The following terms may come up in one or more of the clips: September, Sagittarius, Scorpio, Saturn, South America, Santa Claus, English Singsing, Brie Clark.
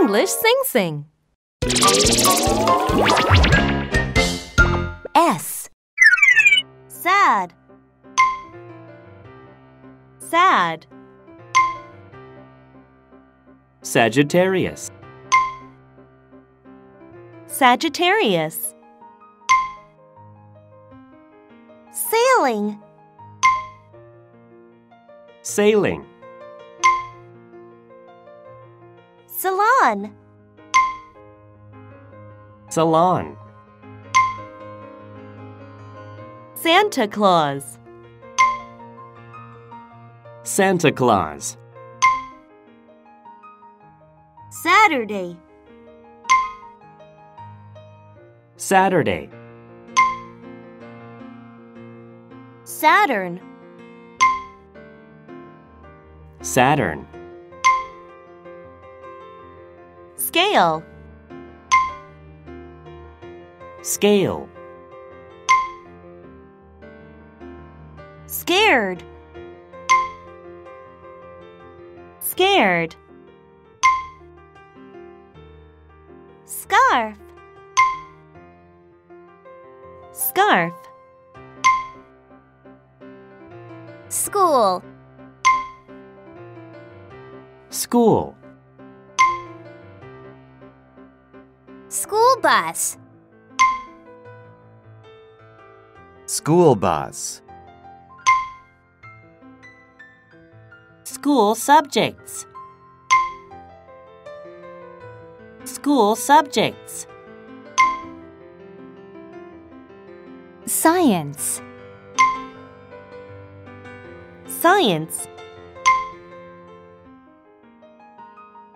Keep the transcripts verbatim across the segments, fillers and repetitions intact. English Singsing. S. Sad. Sad. Sagittarius. Sagittarius. Sailing. Sailing. Salon. Salon. Santa Claus. Santa Claus. Saturday. Saturday. Saturn. Saturn. Scale. Scale. Scared. Scared. Scarf. Scarf. School. School. School bus. School bus. School subjects. School subjects. Science. Science.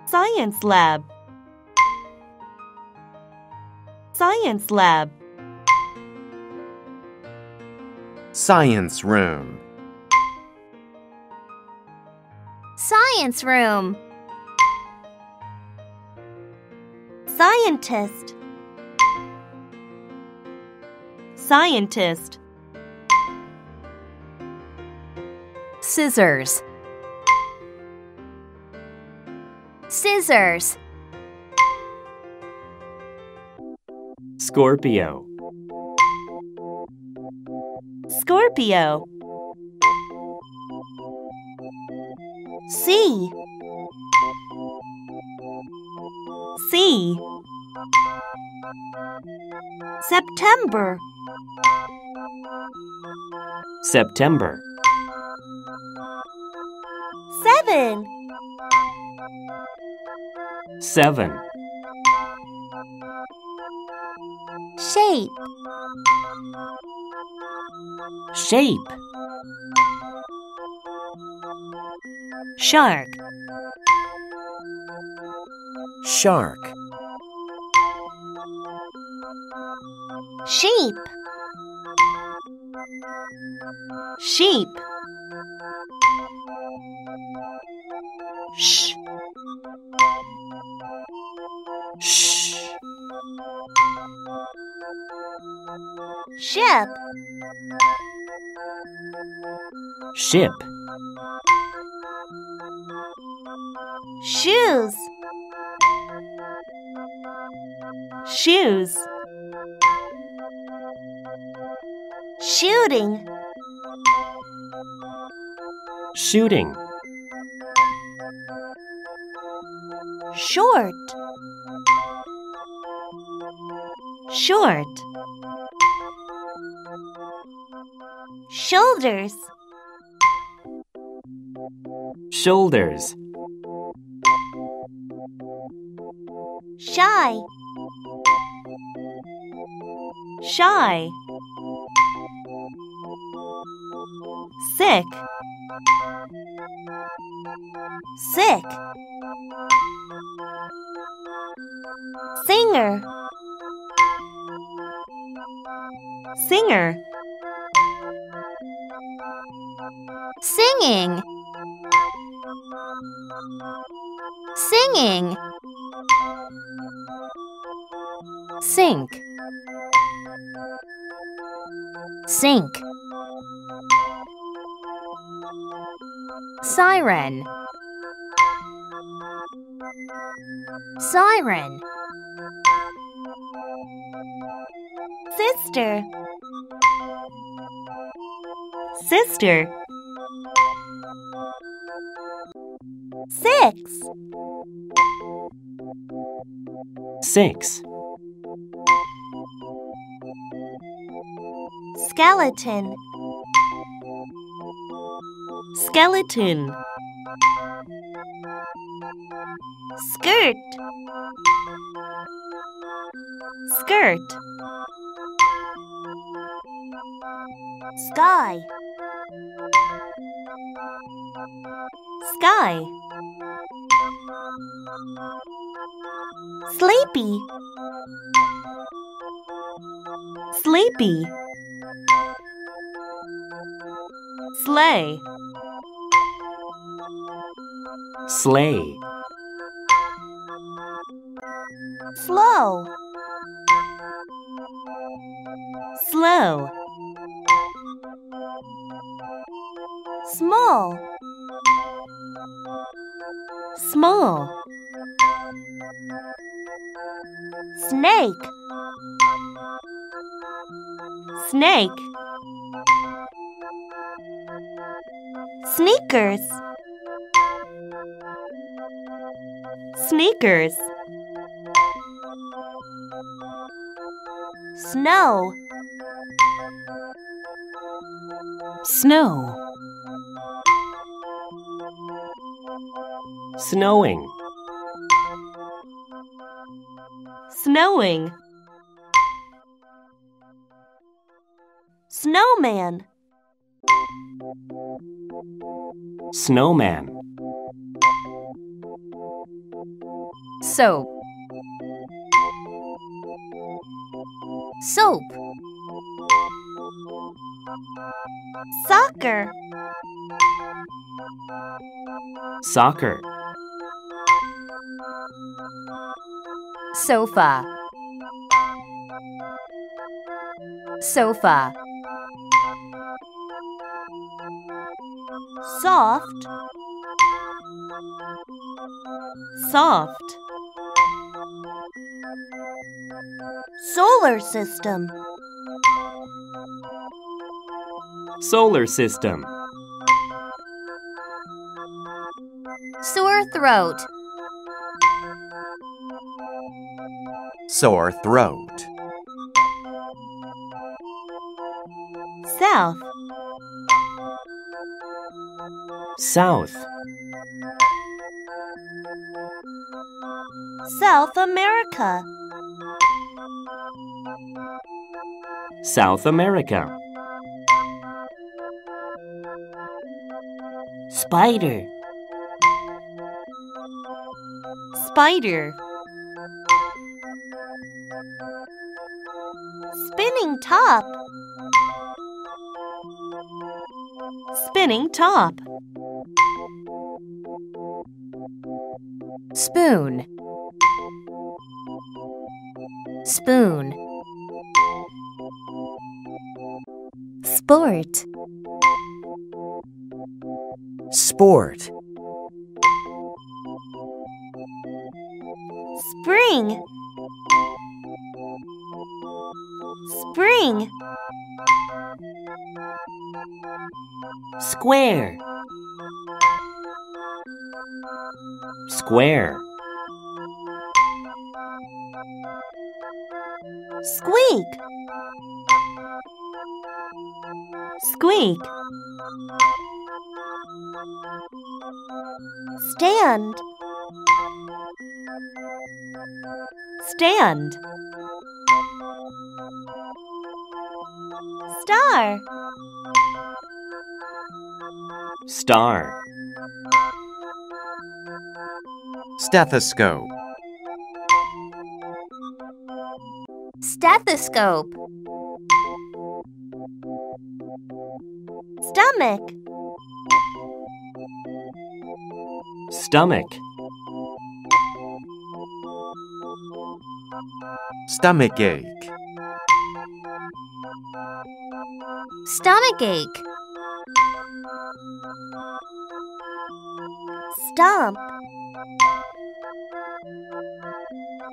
Science lab. Science lab. Science room. Science room. Scientist. Scientist. Scissors. Scissors. Scorpio. Scorpio. Sea. Sea. September. September. Seven. Seven. Shape. Shape. Shark. Shark. Sheep. Sheep. Shh. Shh. Ship. Ship. Shoes. Shoes. Shooting. Shooting. Short. Short. Shoulders. Shoulders. Shy. Shy. Sick. Sick. Singer. Singer. Singing. Singing. Sink. Sink. Siren. Siren. Sister. Sister. Six. Six. Skeleton. Skeleton. Skirt. Skirt. Sky. Sky. Sleepy. Sleepy. Sleigh. Sleigh. Slow. Slow. Small. Small. Snake. Snake. Sneakers. Sneakers. Snow. Snow. Snowing. Snowing. Snowman. Snowman. Soap. Soap. Soccer. Soccer. Sofa. Sofa. Soft. Soft. Solar system. Solar system. Sore throat. Sore throat. South. South. South America. South America. Spider. Spider. Spinning top. Spinning top. Spoon. Spoon. Sport. Sport. Spring. Spring. Square. Square. Squeak. Squeak. Stand. Stand. Star. Star. Stethoscope. Stethoscope. Stomach. Stomach. Stomachache. Stomachache. Stomp.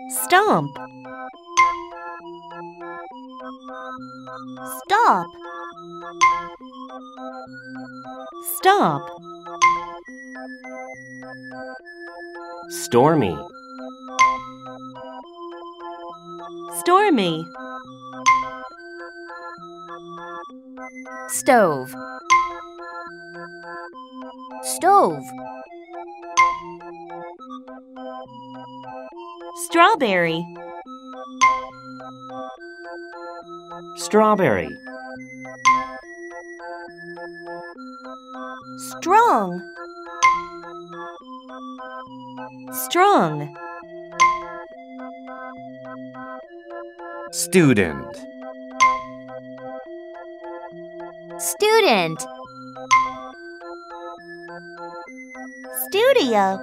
Stomp. Stop. Stop. Stormy. Stormy. Stove. Stove. Strawberry. Strawberry. Strong. Strong. Student. Student. Studio.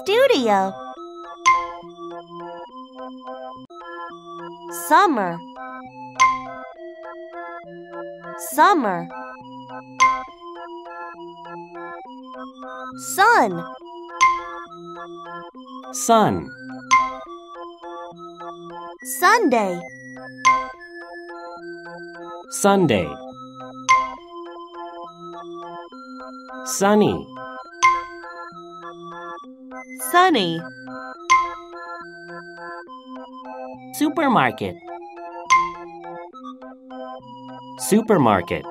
Studio. Summer. Summer. Sun. Sun. Sunday. Sunday. Sunny. Sunny. Supermarket. Supermarket.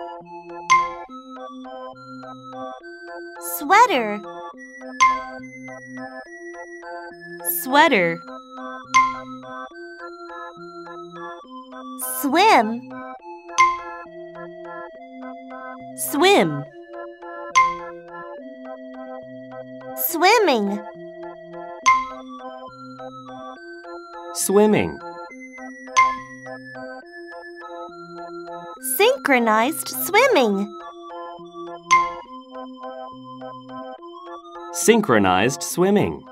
Sweater. Sweater. Swim. Swim. Swimming. Swimming. Synchronized swimming. Synchronized swimming.